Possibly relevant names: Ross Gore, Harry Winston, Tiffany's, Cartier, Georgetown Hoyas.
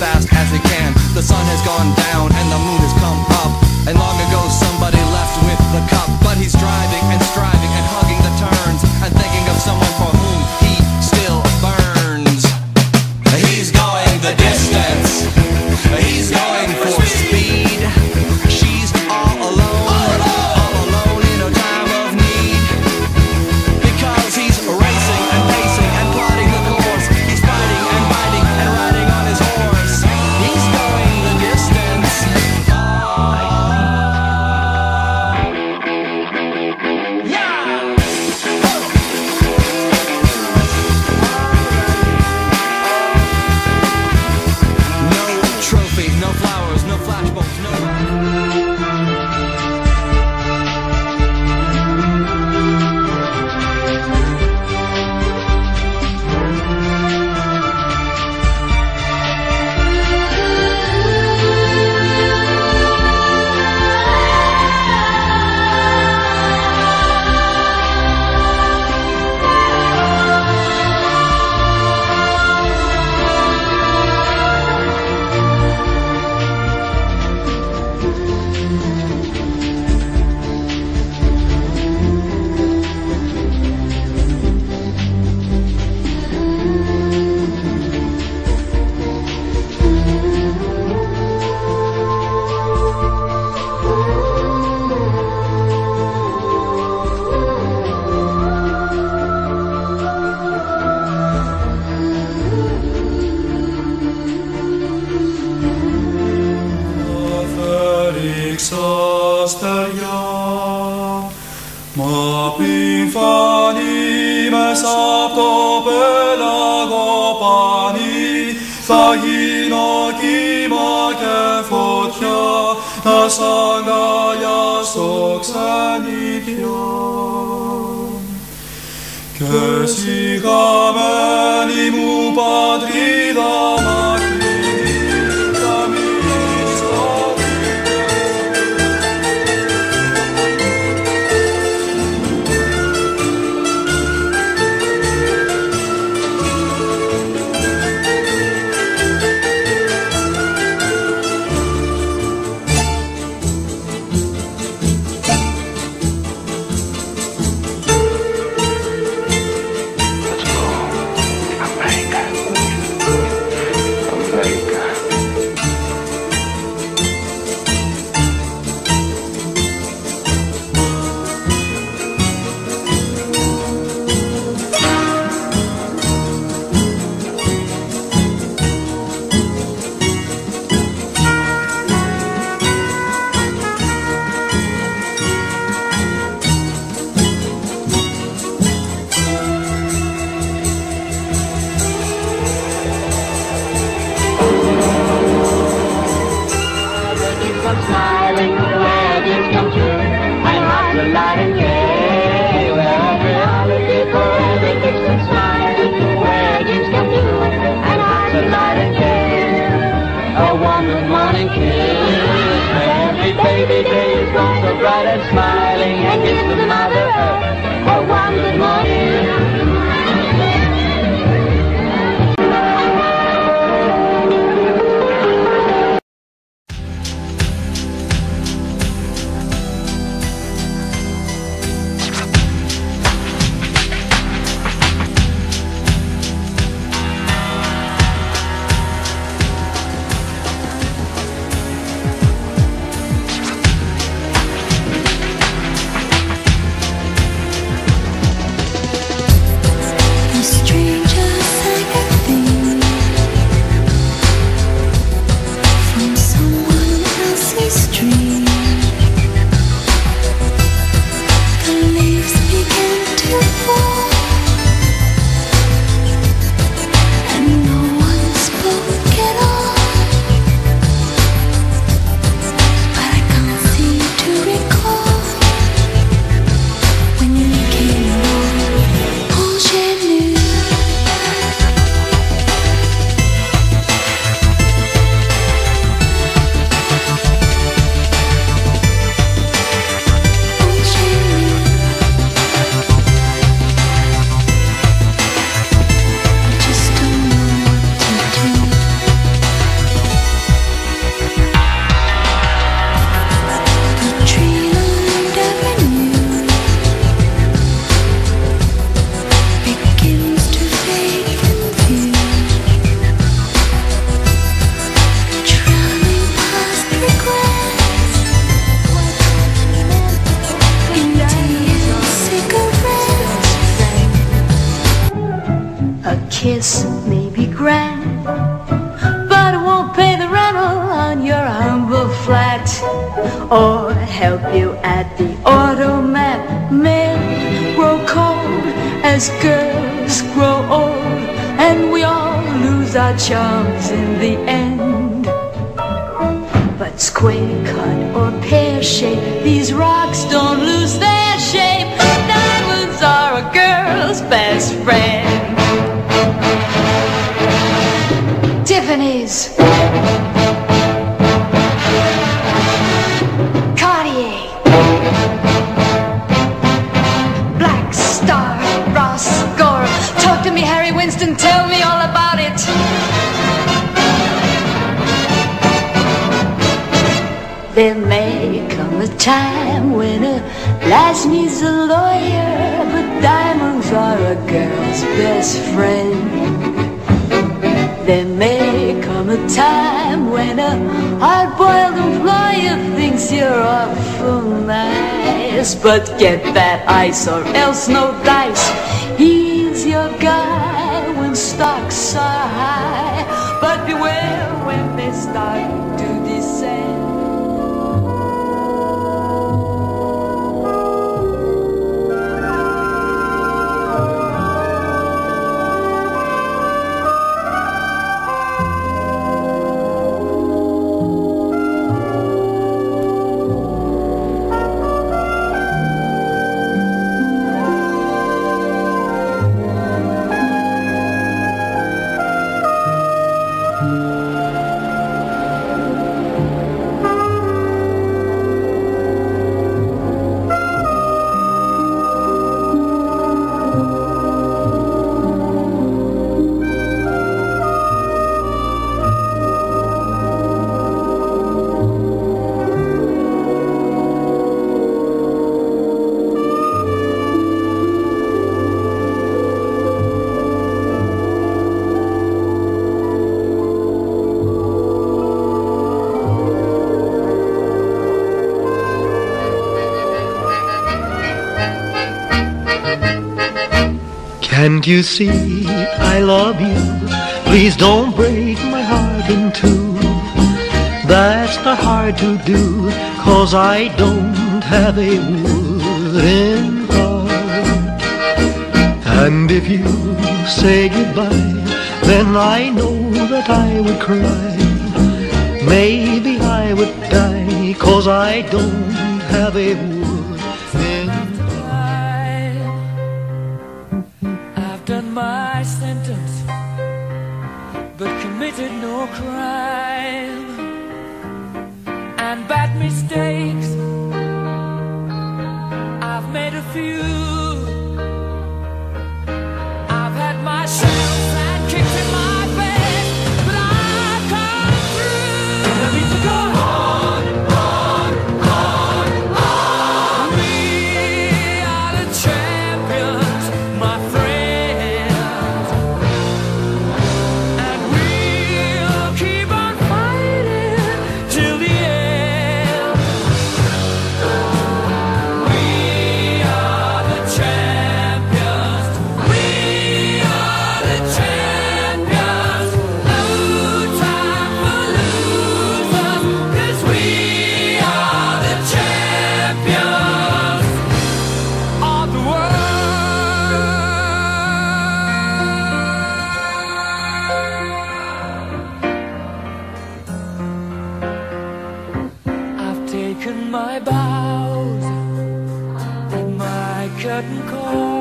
fast as it can. The sun has gone down and the moon has come up, and long ago somebody left with the cup. But he's driving and striving and hugging the turns and thinking of someone for whom he still burns. He's going the distance. He's going for speed. She's all alone in a time of need. Because he's racing and pacing and plotting the course. He's fighting and biting and riding on his horse. He's going the distance. No trophy, no flowers, no flashbulbs, no... Μα πριν φανεί μες απ' το πέλαγο πανί, θα γίνω κύμα και φωτιά, να σ' αγκαλιάσω ξενιτιά. Και εσύ χαμένη μου πατρίδα μακριά, kiss may be grand, but it won't pay the rental on your humble flat, or help you at the automat. Men grow cold as girls grow old, and we all lose our charms in the end. But square cut or pear shape, these rocks don't lose their shape. Diamonds are a girl's best friend. Tiffany's, Cartier, Black Star, Ross Gore. Talk to me, Harry Winston, tell me all about it. There may come a time when a lass needs a lawyer, but diamonds are a girl's best friend. There may come a time when a hard-boiled employer thinks you're awful nice, but get that ice or else no dice. He's your guy when stocks are high, but beware when they start to descend. Can't you see I love you? Please don't break my heart in two. That's not hard to do, 'cause I don't have a wooden heart. And if you say goodbye, then I know that I would cry. Maybe I would die, 'cause I don't have a wooden heart. My sentence, but committed no crime, and bad mistakes I've made a few. I've had my shells and kicks in my bed, but I've come through. And I need to go on. We are the champions, my friend. Taken my bows and my curtain call.